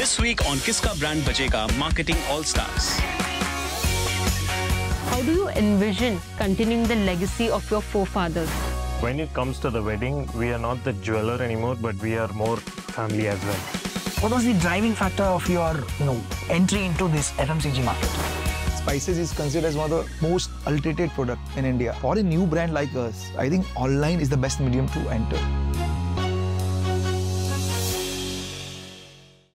This week on Kiska Brand Bajega, Marketing All-Stars. How do you envision continuing the legacy of your forefathers? When it comes to the wedding, we are not the jeweler anymore, but we are more family as well. What was the driving factor of your entry into this FMCG market? Spices is considered as one of the most alternated products in India. For a new brand like us, I think online is the best medium to enter.